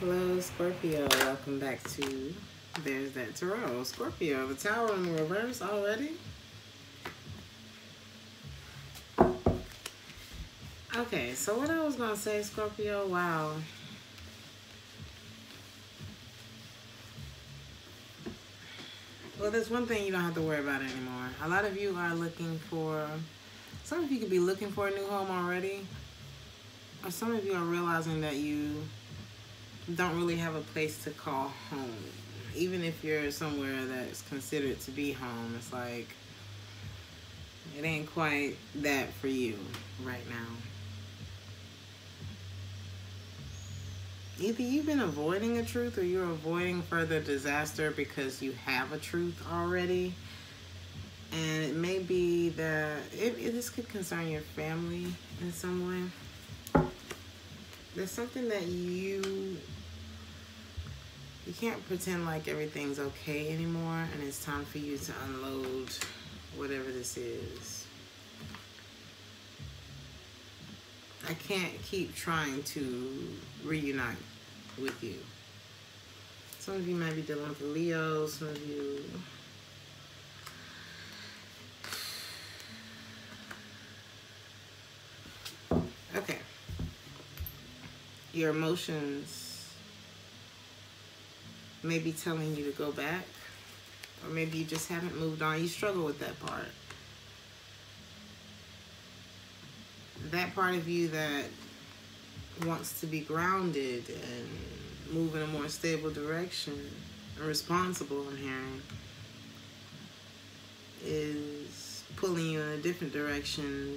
Hello, Scorpio. Welcome back to There's That Tarot. Scorpio, the Tower in reverse already? Okay, so what I was going to say, Scorpio, wow. Well, there's one thing you don't have to worry about anymore. A lot of you are looking for, some of you could be looking for a new home already. Or some of you are realizing that you don't really have a place to call home. Even if you're somewhere that's considered to be home, it's like, it ain't quite that for you right now. Either you've been avoiding a truth or you're avoiding further disaster because you have a truth already. And it may be that, this could concern your family in some way. There's something that you can't pretend like everything's okay anymore, and it's time for you to unload whatever this is. I can't keep trying to reunite with you. Some of you might be dealing with Leo, some of you... Okay. Your emotions may be telling you to go back, or maybe you just haven't moved on. You struggle with that part. That part of you that wants to be grounded and move in a more stable direction and responsible, I'm hearing, is pulling you in a different direction.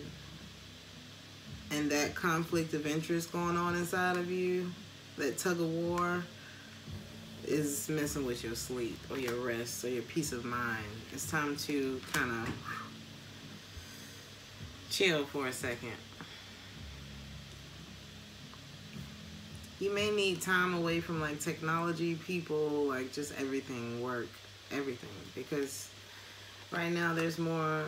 And that conflict of interest going on inside of you, that tug of war, is messing with your sleep or your rest or your peace of mind. It's time to kind of chill for a second. You may need time away from like technology, people, like just everything, work, everything. Because right now there's more...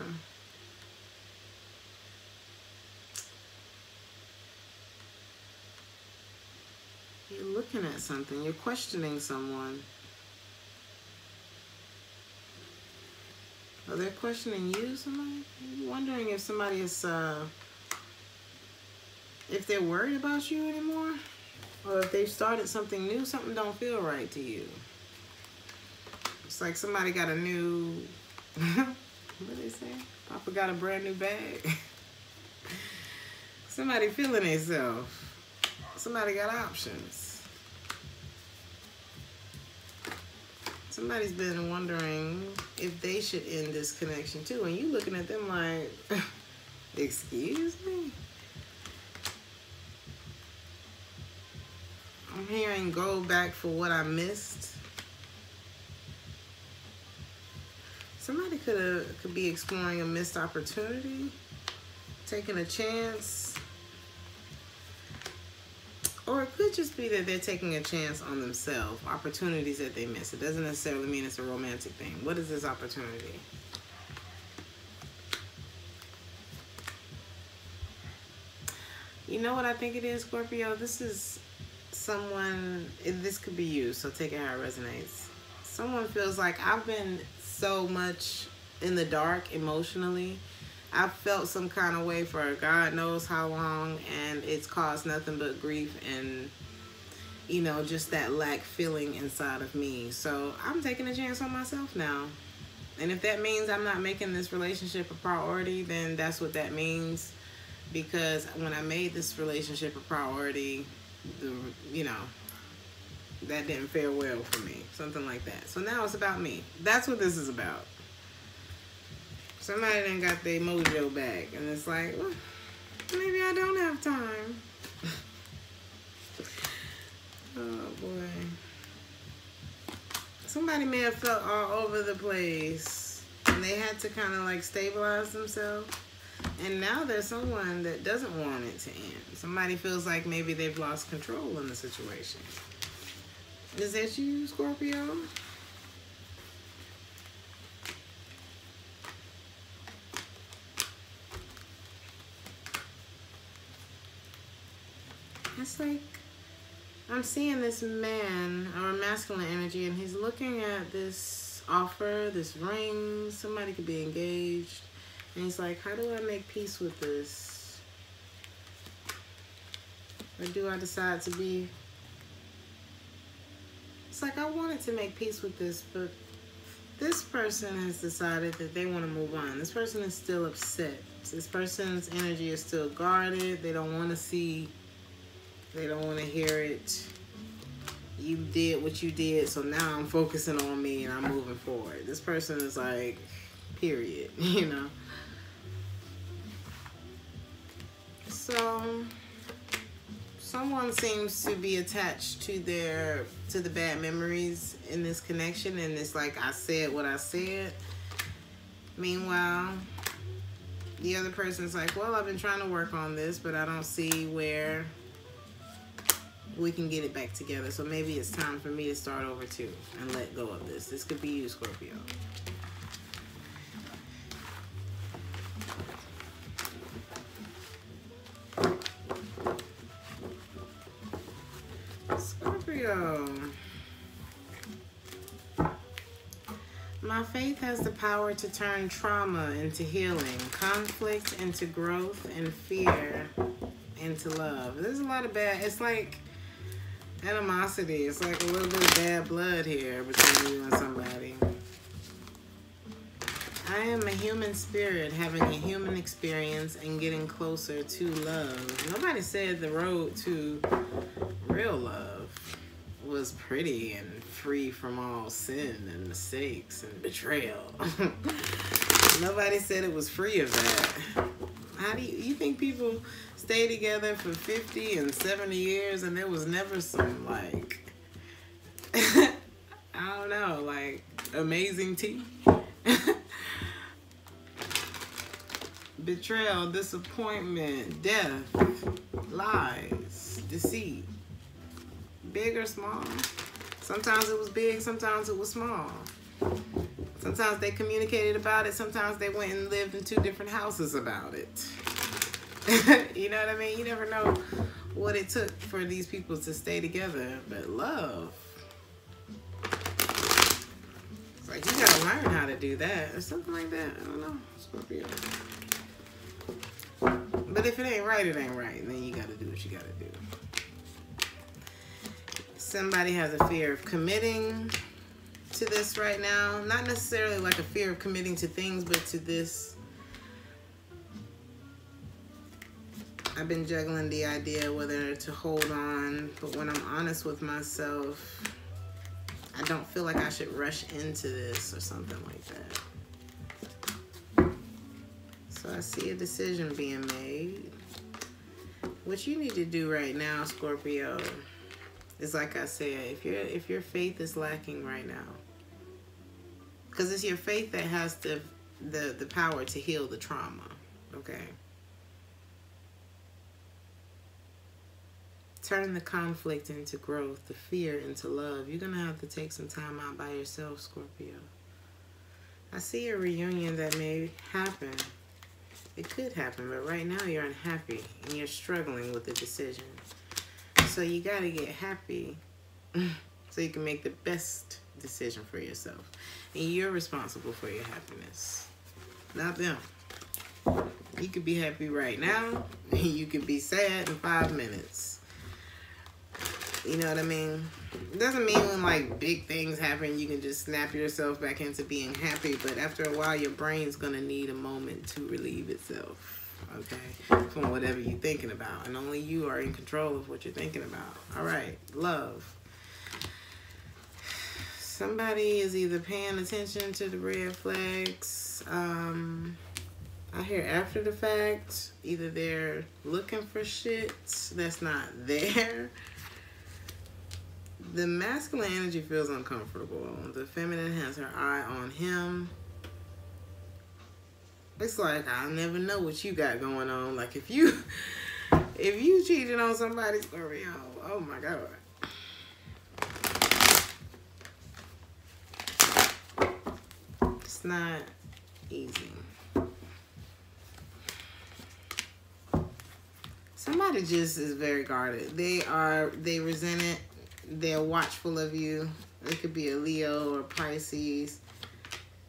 You're looking at something. You're questioning someone. Are they questioning you, somebody? You're wondering if somebody is, if they're worried about you anymore, or if they've started something new. Something don't feel right to you. It's like somebody got a new, what they say? Papa got a brand new bag. Somebody feeling themselves. Somebody got options. Somebody's been wondering if they should end this connection too, and you looking at them like, excuse me? I'm hearing go back for what I missed. Somebody could be exploring a missed opportunity, taking a chance. Or it could just be that they're taking a chance on themselves, opportunities that they miss. It doesn't necessarily mean it's a romantic thing. What is this opportunity? You know what I think it is, Scorpio? This is someone, this could be you, so take it how it resonates. Someone feels like, I've been so much in the dark emotionally. I felt some kind of way for God knows how long, and it's caused nothing but grief and, you know, just that lack feeling inside of me. So I'm taking a chance on myself now. And if that means I'm not making this relationship a priority, then that's what that means. Because when I made this relationship a priority, you know, that didn't fare well for me. Something like that. So now it's about me. That's what this is about. Somebody done got their mojo back, and it's like, well, maybe I don't have time. Oh, boy. Somebody may have felt all over the place, and they had to kind of, like, stabilize themselves. And now there's someone that doesn't want it to end. Somebody feels like maybe they've lost control in the situation. Is that you, Scorpio? It's like I'm seeing this man or masculine energy, and he's looking at this offer, this ring. Somebody could be engaged. And he's like, how do I make peace with this? Or do I decide to be... It's like, I wanted to make peace with this, but this person has decided that they want to move on. This person is still upset. This person's energy is still guarded. They don't want to see... They don't want to hear it. You did what you did, so now I'm focusing on me and I'm moving forward. This person is like, period, you know. So someone seems to be attached to the bad memories in this connection, and it's like, I said what I said. Meanwhile, the other person's like, well, I've been trying to work on this, but I don't see where we can get it back together. So maybe it's time for me to start over too and let go of this. This could be you, Scorpio. Scorpio. My faith has the power to turn trauma into healing, conflict into growth, and fear into love. There's a lot of bad, it's like animosity. It's like a little bit of bad blood here between you and somebody. I am a human spirit having a human experience and getting closer to love. Nobody said the road to real love was pretty and free from all sin and mistakes and betrayal. Nobody said it was free of that. How do you think people stay together for 50 and 70 years and there was never some, like, I don't know, like, amazing tea? Betrayal, disappointment, death, lies, deceit. Big or small? Sometimes it was big, sometimes it was small. Sometimes they communicated about it. Sometimes they went and lived in two different houses about it. You know what I mean? You never know what it took for these people to stay together. But love, it's like you gotta learn how to do that or something like that. I don't know. Scorpio. But if it ain't right. And then you gotta do what you gotta do. Somebody has a fear of committing to this right now. Not necessarily like a fear of committing to things, but to this. I've been juggling the idea whether to hold on, but when I'm honest with myself, I don't feel like I should rush into this or something like that. So I see a decision being made. What you need to do right now, Scorpio, is like I said, if your faith is lacking right now, because it's your faith that has the power to heal the trauma, okay? Turn the conflict into growth, the fear into love. You're going to have to take some time out by yourself, Scorpio. I see a reunion that may happen. It could happen, but right now you're unhappy and you're struggling with the decision. So you got to get happy so you can make the best decision for yourself. And you're responsible for your happiness, not them. You could be happy right now, and you could be sad in 5 minutes. You know what I mean? It doesn't mean when, like, big things happen, you can just snap yourself back into being happy. But after a while, your brain's going to need a moment to relieve itself. Okay, from whatever you're thinking about, and only you are in control of what you're thinking about. All right, love. Somebody is either paying attention to the red flags. I hear after the fact, either they're looking for shit that's not there. The masculine energy feels uncomfortable. The feminine has her eye on him. It's like, I'll never know what you got going on. Like, if you cheating on somebody, Scorpio, oh my God. It's not easy. Somebody just is very guarded. They resent it. They're watchful of you. It could be a Leo or Pisces.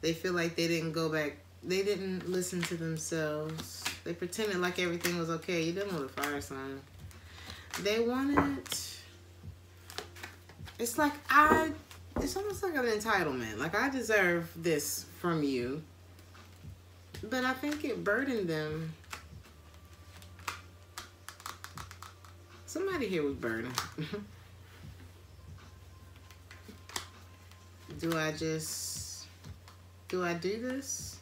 They feel like they didn't go back. They didn't listen to themselves. They pretended like everything was okay. You didn't want a fire sign. They wanted... It's like it's almost like an entitlement. Like, I deserve this from you. But I think it burdened them. Somebody here was burdened. Do I do this?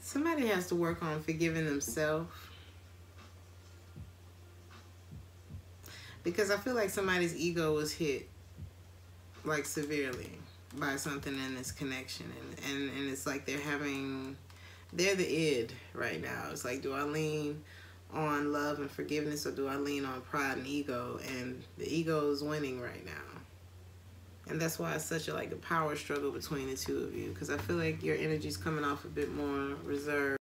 Somebody has to work on forgiving themselves. Because I feel like somebody's ego was hit, like, severely by something in this connection. And it's like they're the id right now. It's like, do I lean on love and forgiveness, or do I lean on pride and ego? And the ego is winning right now. And that's why it's such a power struggle between the two of you. Because I feel like your energy's coming off a bit more reserved.